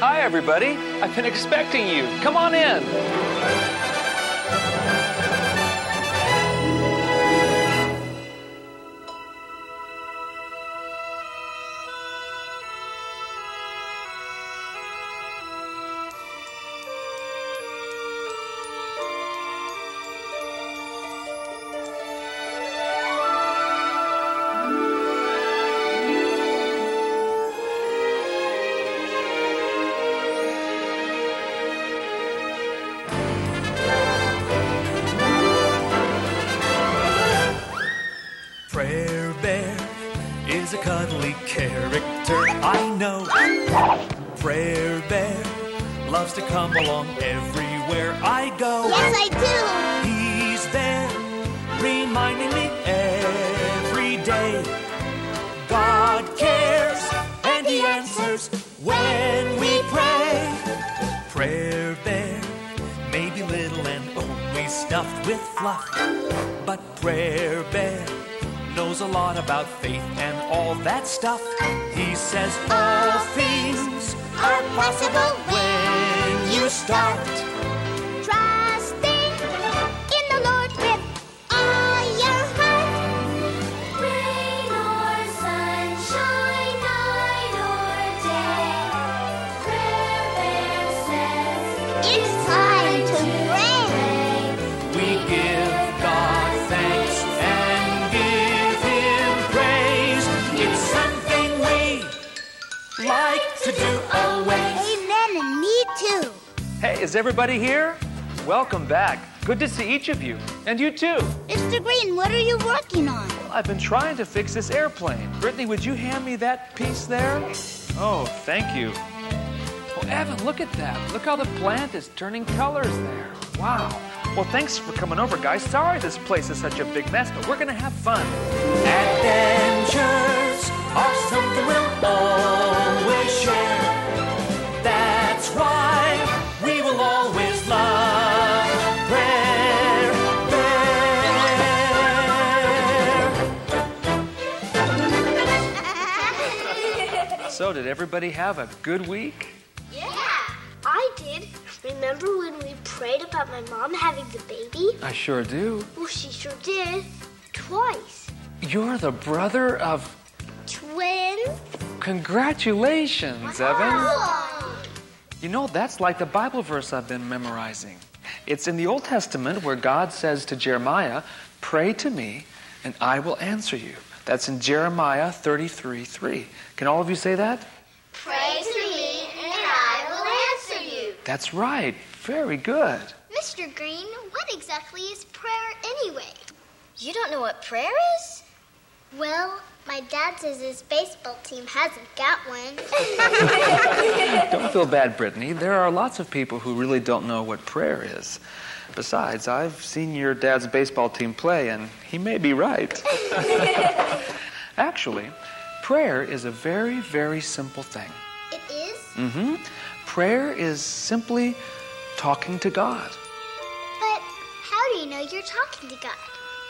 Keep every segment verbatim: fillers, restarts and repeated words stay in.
Hi, everybody. I've been expecting you. Come on in. Prayer Bear is a cuddly character, I know. Prayer Bear loves to come along everywhere I go. Yes, I do. He's there, reminding me every day. God cares, and He answers when we pray. Prayer Bear may be little and only stuffed with fluff, but Prayer Bear knows a lot about faith and all that stuff. He says all things are possible when you start trusting in the Lord with all your heart. Rain or sunshine, night or day, Prayer Bear says it's time to pray. We give God thanks and like to do always. Amen, and me too. Hey, is everybody here? Welcome back. Good to see each of you, and you too. Mister Green, what are you working on? Well, I've been trying to fix this airplane. Brittany, would you hand me that piece there? Oh, thank you. Oh, Evan, look at that. Look how the plant is turning colors there. Wow. Well, thanks for coming over, guys. Sorry this place is such a big mess, but we're going to have fun. Adventures are something we'll all share. That's why we will always love Prayer Bear. So, did everybody have a good week? Yeah, I did. Remember when we prayed about my mom having the baby? I sure do. Well, she sure did. Twice. You're the brother of... twins? Congratulations, Evan. Wow. You know, that's like the Bible verse I've been memorizing. It's in the Old Testament where God says to Jeremiah, pray to me and I will answer you. That's in Jeremiah thirty-three three. Can all of you say that? Pray to me and I will answer you. That's right. Very good. Mister Green, what exactly is prayer anyway? You don't know what prayer is? Well, my dad says his baseball team hasn't got one. Don't feel bad, Brittany. There are lots of people who really don't know what prayer is. Besides, I've seen your dad's baseball team play, and he may be right. Actually, prayer is a very, very simple thing. It is? Mm-hmm. Prayer is simply talking to God. But how do you know you're talking to God?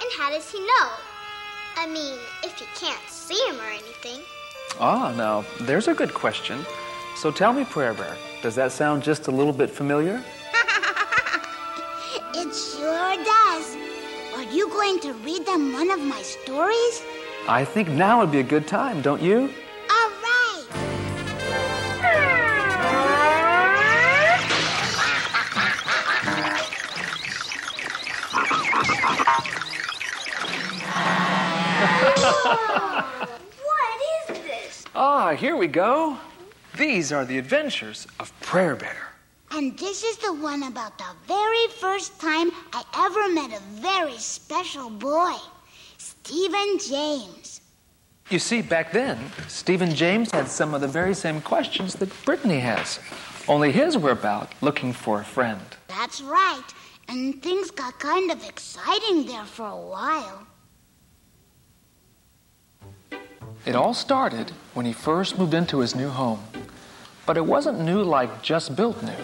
And how does He know? I mean, if you can't see Him or anything. Ah, now, there's a good question. So tell me, Prayer Bear, does that sound just a little bit familiar? It sure does. Are you going to read them one of my stories? I think now would be a good time, don't you? All right. What is this? Ah, here we go. These are the adventures of Prayer Bear. And this is the one about the very first time I ever met a very special boy, Stephen James. You see, back then, Stephen James had some of the very same questions that Brittany has. Only his were about looking for a friend. That's right. And things got kind of exciting there for a while. It all started when he first moved into his new home. But it wasn't new like just built new.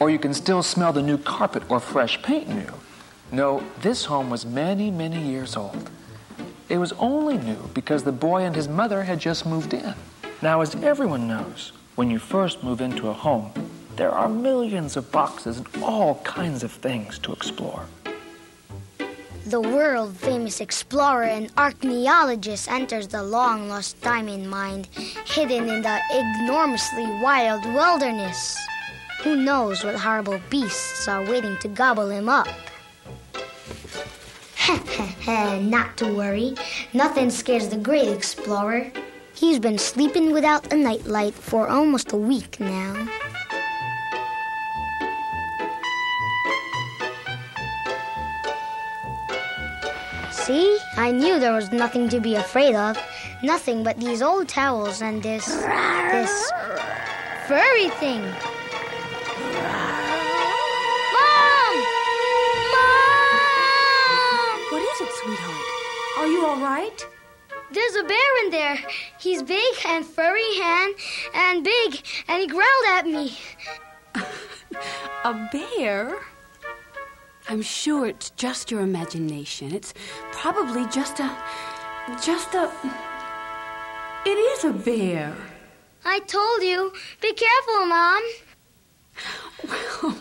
Or you can still smell the new carpet or fresh paint new. No, this home was many, many years old. It was only new because the boy and his mother had just moved in. Now, as everyone knows, When you first move into a home, there are millions of boxes and all kinds of things to explore. The world-famous explorer and archaeologist enters the long-lost diamond mine hidden in the enormously wild wilderness. Who knows what horrible beasts are waiting to gobble him up? Not to worry. Nothing scares the great explorer. He's been sleeping without a nightlight for almost a week now. See? I knew there was nothing to be afraid of. Nothing but these old towels and this... this... furry thing. Mom! Mom! What is it, sweetheart? Are you all right? There's a bear in there. He's big and furry and, and big, and he growled at me. A bear? I'm sure it's just your imagination. It's probably just a... just a... It is a bear. I told you. Be careful, Mom. Well,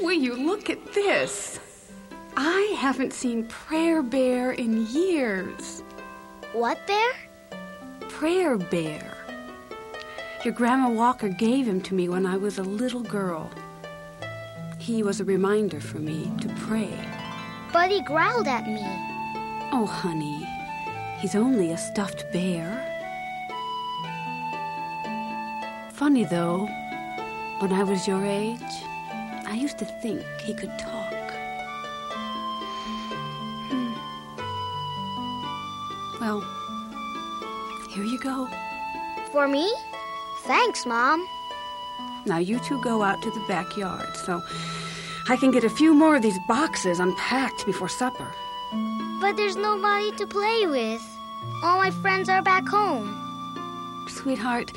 will you look at this? I haven't seen Prayer Bear in years. What bear? Prayer Bear. Your Grandma Walker gave him to me when I was a little girl. He was a reminder for me to pray. But he growled at me. Oh, honey, he's only a stuffed bear. Funny, though, when I was your age, I used to think he could talk. Hmm. Well, here you go. For me? Thanks, Mom. Now you two go out to the backyard, so I can get a few more of these boxes unpacked before supper. But there's nobody to play with. All my friends are back home. Sweetheart,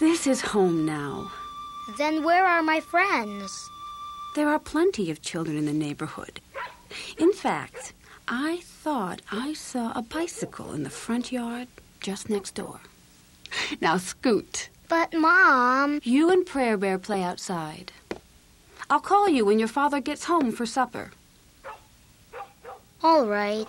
this is home now. Then where are my friends? There are plenty of children in the neighborhood. In fact, I thought I saw a bicycle in the front yard just next door. Now scoot. But, Mom... You and Prayer Bear play outside. I'll call you when your father gets home for supper. All right.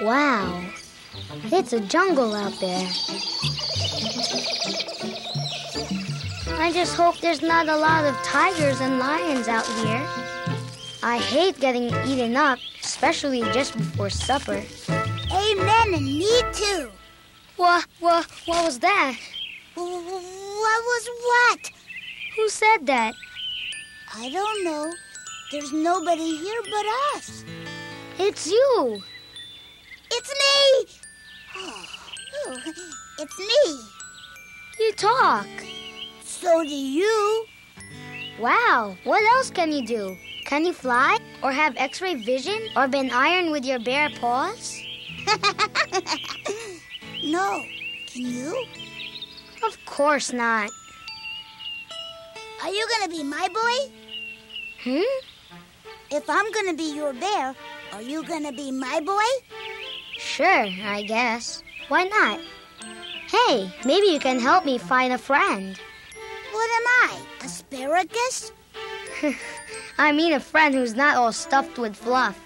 Wow. It's a jungle out there. I just hope there's not a lot of tigers and lions out here. I hate getting eaten up, especially just before supper. Amen, and me too. What, what, what was that? What was what? Who said that? I don't know. There's nobody here but us. It's you. It's me. Oh, it's me. You talk. So do you. Wow, what else can you do? Can you fly, or have x-ray vision, or bend iron with your bare paws? No, can you? Of course not. Are you gonna be my boy? Hmm? If I'm gonna be your bear, are you gonna be my boy? Sure, I guess. Why not? Hey, maybe you can help me find a friend. What am I, asparagus? I mean a friend who's not all stuffed with fluff.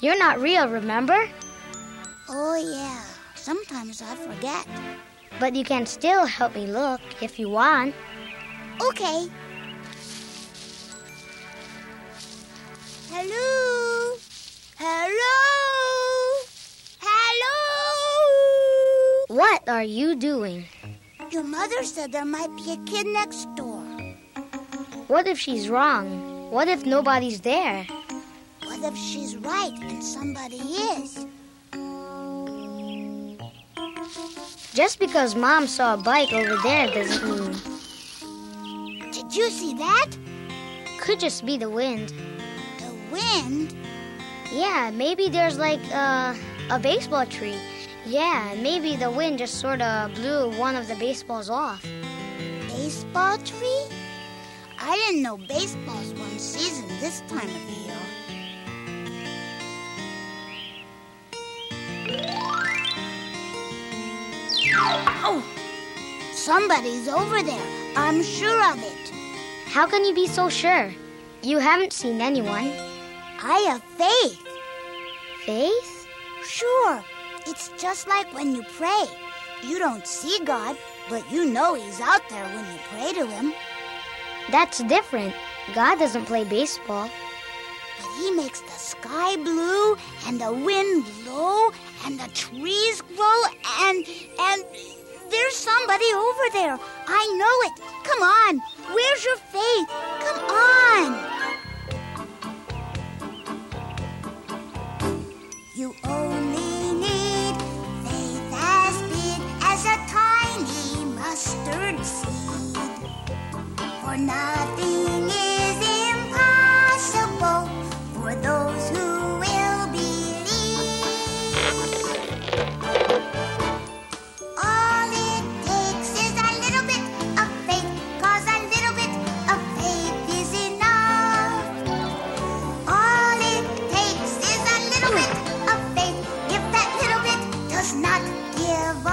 You're not real, remember? Oh, yeah. Sometimes I forget. But you can still help me look if you want. Okay. Hello? Hello? Hello? What are you doing? Your mother said there might be a kid next door. What if she's wrong? What if nobody's there? What if she's right and somebody is? Just because Mom saw a bike over there doesn't mean... Did you see that? Could just be the wind. The wind? Yeah, maybe there's like uh, a baseball tree. Yeah, maybe the wind just sort of blew one of the baseballs off. baseball tree? I didn't know baseball's one season this time of year. Oh! Somebody's over there. I'm sure of it. How can you be so sure? You haven't seen anyone. I have faith. Faith? Sure. It's just like when you pray. You don't see God, but you know He's out there when you pray to Him. That's different. God doesn't play baseball. But He makes the sky blue, and the wind blow, and the trees grow, and... and there's somebody over there. I know it. Come on. Where's your faith? Come on. You only need faith as big as a tiny mustard seed. For nothing is impossible for those who will believe. All it takes is a little bit of faith, 'cause a little bit of faith is enough. All it takes is a little bit of faith. If that little bit does not give up.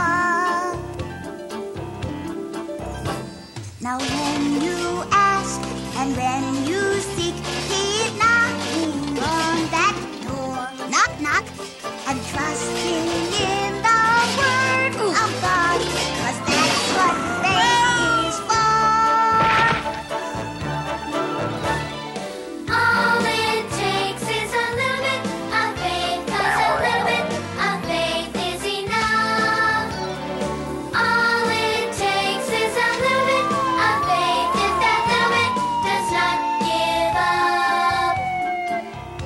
Now when you ask and when you seek, He is knocking on that door. Knock, knock, and trust in Him.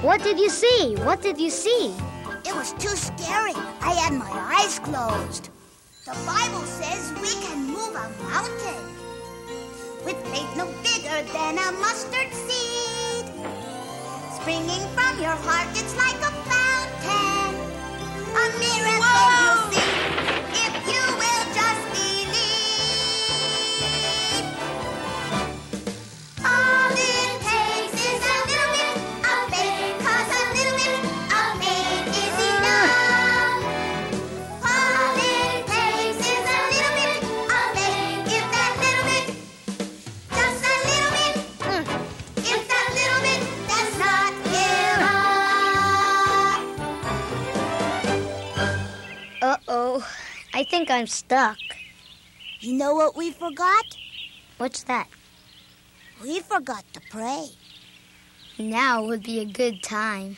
What did you see? What did you see? It was too scary. I had my eyes closed. The Bible says we can move a mountain with faith no bigger than a mustard seed. Springing from your heart, it's like a fountain. A miracle you'll see if you will just believe. All it takes is a little bit of faith, 'cause a little bit of faith is enough. All it takes is a little bit of faith. If that little bit, just a little bit, if that little bit does not give up. Uh-oh. I think I'm stuck. You know what we forgot? What's that? We forgot to pray. Now would be a good time.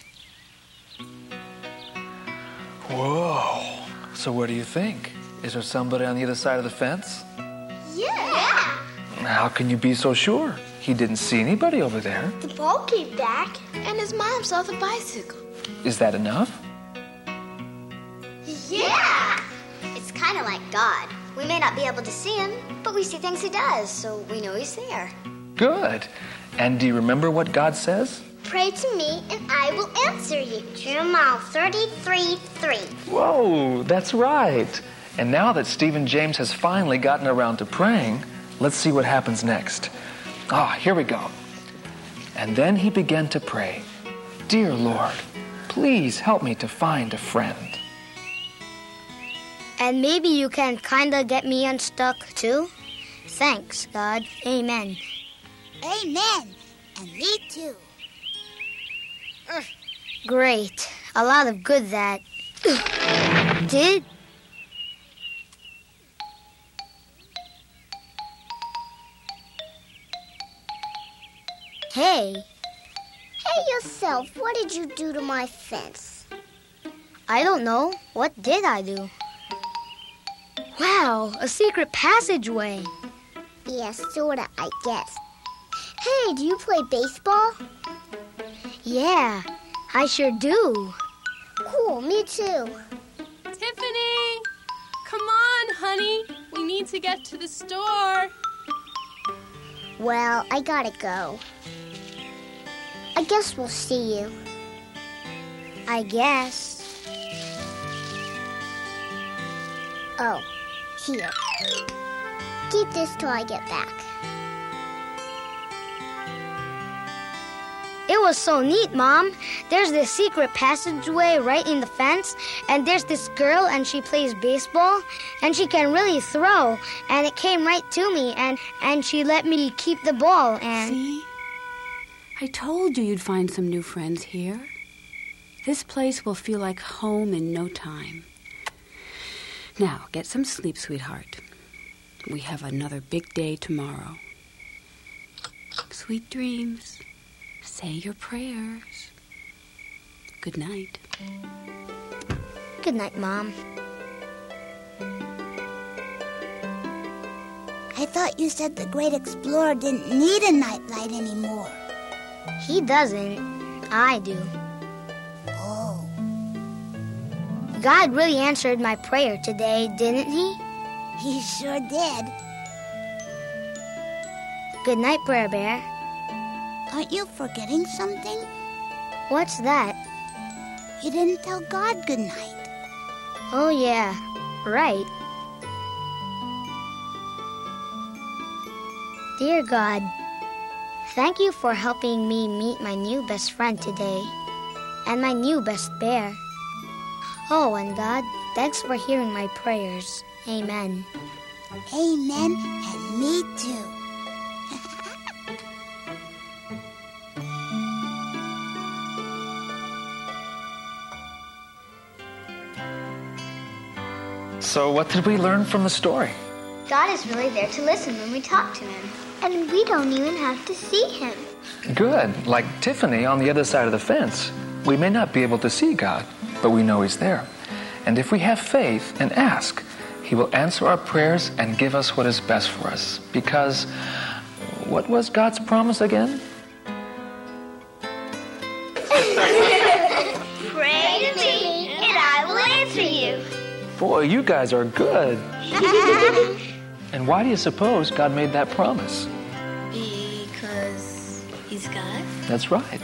Whoa. So what do you think? Is there somebody on the other side of the fence? Yeah. How can you be so sure? He didn't see anybody over there. The ball came back, and his mom saw the bicycle. Is that enough? Yeah! It's kind of like God. We may not be able to see Him, but we see things He does, so we know He's there. Good. And do you remember what God says? Pray to me, and I will answer you. Jeremiah thirty-three three. Whoa, that's right. And now that Stephen James has finally gotten around to praying, let's see what happens next. Ah, here we go. And then he began to pray, "Dear Lord, please help me to find a friend." And maybe you can kinda get me unstuck too? Thanks, God. Amen. Amen. And me too. Ugh. Great. A lot of good that did. Hey. Hey yourself, what did you do to my fence? I don't know. What did I do? Wow, a secret passageway. Yeah, sorta, I guess. Hey, do you play baseball? Yeah, I sure do. Cool, me too. Tiffany! Come on, honey. We need to get to the store. Well, I gotta go. I guess we'll see you. I guess. Oh, here. Keep this till I get back. It was so neat, Mom. There's this secret passageway right in the fence, and there's this girl, and she plays baseball, and she can really throw, and it came right to me, and, and she let me keep the ball, and... See? I told you you'd find some new friends here. This place will feel like home in no time. Now, get some sleep, sweetheart. We have another big day tomorrow. Sweet dreams. Say your prayers. Good night. Good night, Mom. I thought you said the great explorer didn't need a nightlight anymore. He doesn't. I do. Oh. God really answered my prayer today, didn't he? He sure did. Good night, Prayer Bear. Aren't you forgetting something? What's that? You didn't tell God good night. Oh, yeah, right. Dear God, thank you for helping me meet my new best friend today and my new best bear. Oh, and God, thanks for hearing my prayers. Amen. Amen, and me too. So what did we learn from the story? God is really there to listen when we talk to him. And we don't even have to see him. Good. Like Tiffany on the other side of the fence. We may not be able to see God, but we know he's there. And if we have faith and ask, he will answer our prayers and give us what is best for us. Because what was God's promise again? Pray to me and I will answer you. Boy, you guys are good. And why do you suppose God made that promise? Because he's God. That's right.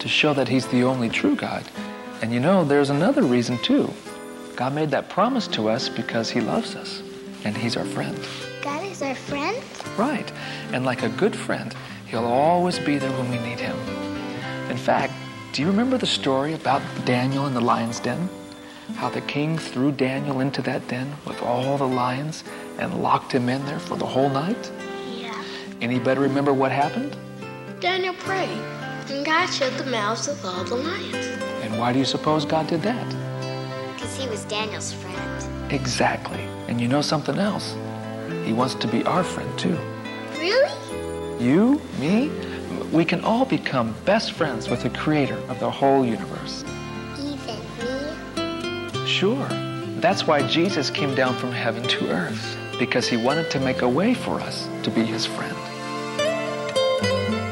To show that he's the only true God. And you know, there's another reason too. God made that promise to us because he loves us, and he's our friend. God is our friend? Right. And like a good friend, he'll always be there when we need him. In fact, do you remember the story about Daniel in the lion's den? How the king threw Daniel into that den with all the lions and locked him in there for the whole night? Yeah. Anybody remember what happened? Daniel prayed, and God shut the mouths of all the lions. And why do you suppose God did that? He was Daniel's friend. Exactly. And you know something else? He wants to be our friend, too. Really? You, me, we can all become best friends with the creator of the whole universe. Even me? Sure. That's why Jesus came down from heaven to earth, because he wanted to make a way for us to be his friend.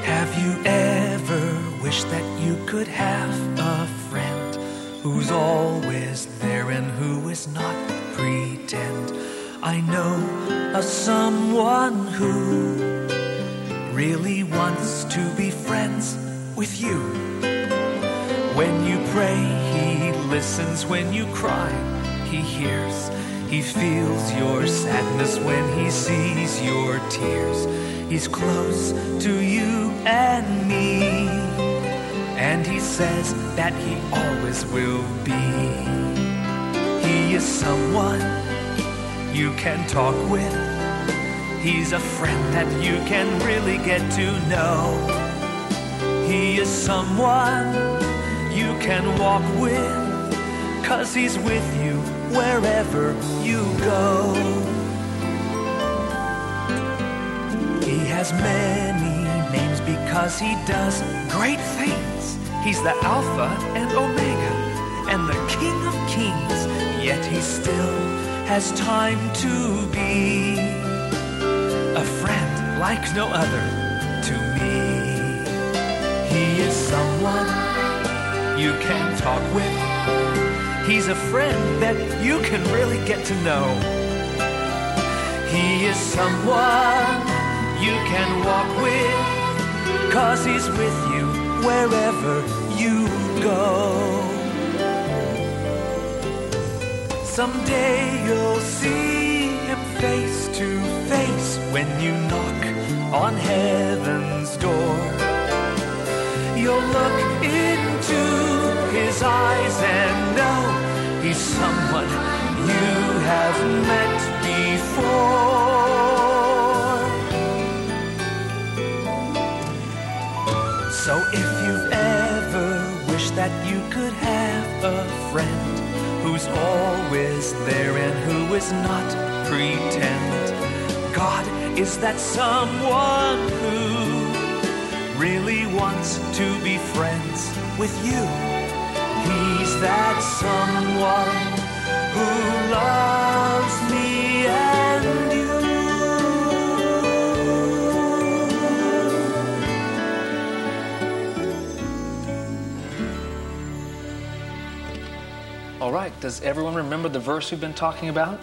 Have you ever wished that you could have a friend who's always there and who is not pretend? I know of someone who really wants to be friends with you. When you pray, he listens. When you cry, he hears. He feels your sadness when he sees your tears. He's close to you and me, and he says that he always will be. He is someone you can talk with. He's a friend that you can really get to know. He is someone you can walk with, 'cause he's with you wherever you go. He has many names because he does great things. He's the Alpha and Omega and the King of Kings, yet he still has time to be a friend like no other to me. He is someone you can talk with. He's a friend that you can really get to know. He is someone you can walk with, 'cause he's with you wherever you go. Someday you'll see him face to face when you knock on heaven's door. You'll look into his eyes and know he's someone you have met before. So if you've ever wished that you could have a friend who's always there and who is not pretend, God is that someone who really wants to be friends with you. He's that someone who loves me and you. All right, does everyone remember the verse we've been talking about?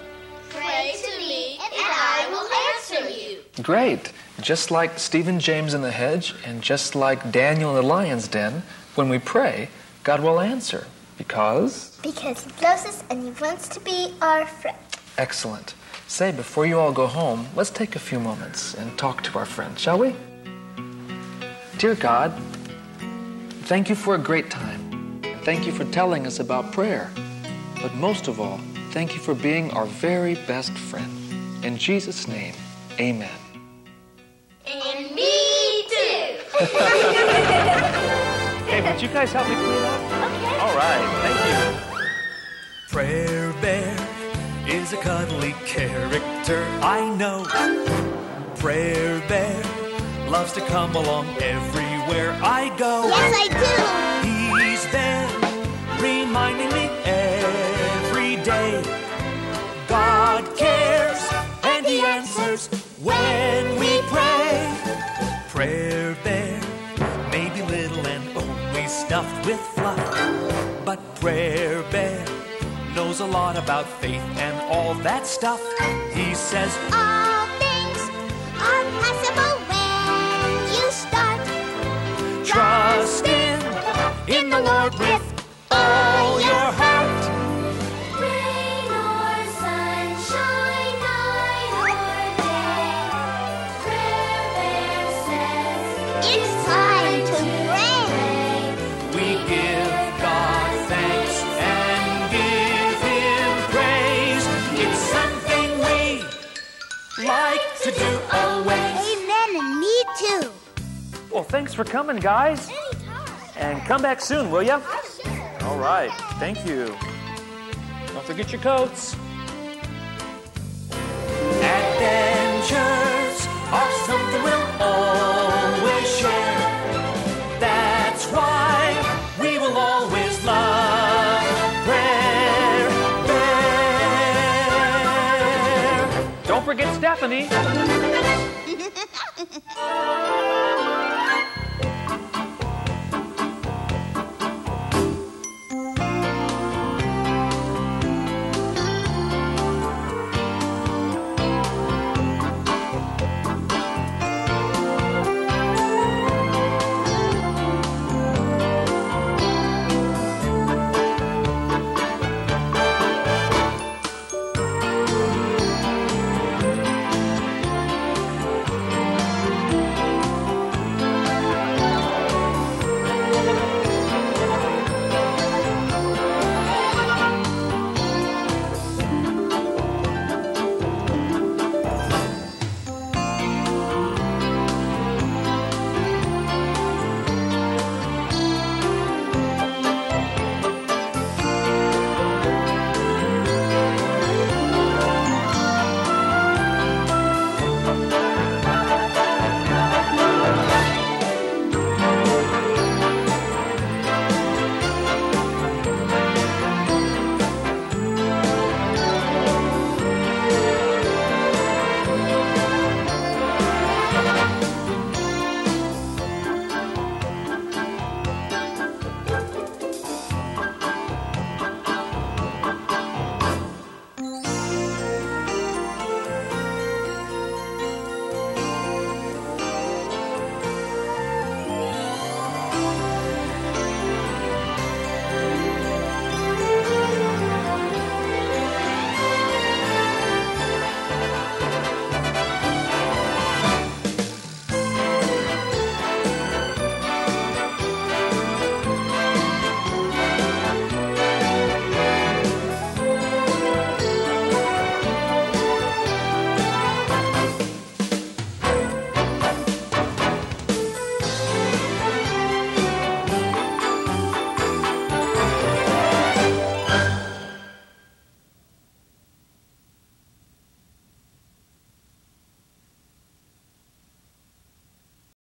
Pray to me and I will answer you. Great. Just like Stephen James in the hedge and just like Daniel in the lion's den, when we pray, God will answer because? Because he loves us and he wants to be our friend. Excellent. Say, before you all go home, let's take a few moments and talk to our friend, shall we? Dear God, thank you for a great time. Thank you for telling us about prayer. But most of all, thank you for being our very best friend. In Jesus' name, amen. And me too! Hey, would you guys help me clean up? Okay. All right, thank you. Prayer Bear is a cuddly character, I know. Prayer Bear loves to come along everywhere I go. Yes, I do! He's there, reminding me every day. God cares, and he answers when we pray. Prayer Bear may be little and only stuffed with fluff, but Prayer Bear knows a lot about faith and all that stuff. He says, all things are possible when you start. Trust in, in the Lord with all your heart. Well, thanks for coming, guys. And come back soon, will ya? All right, thank you. Don't forget your coats. Adventures are something we'll always share. That's why we will always love Prayer Bear. Don't forget Stephanie.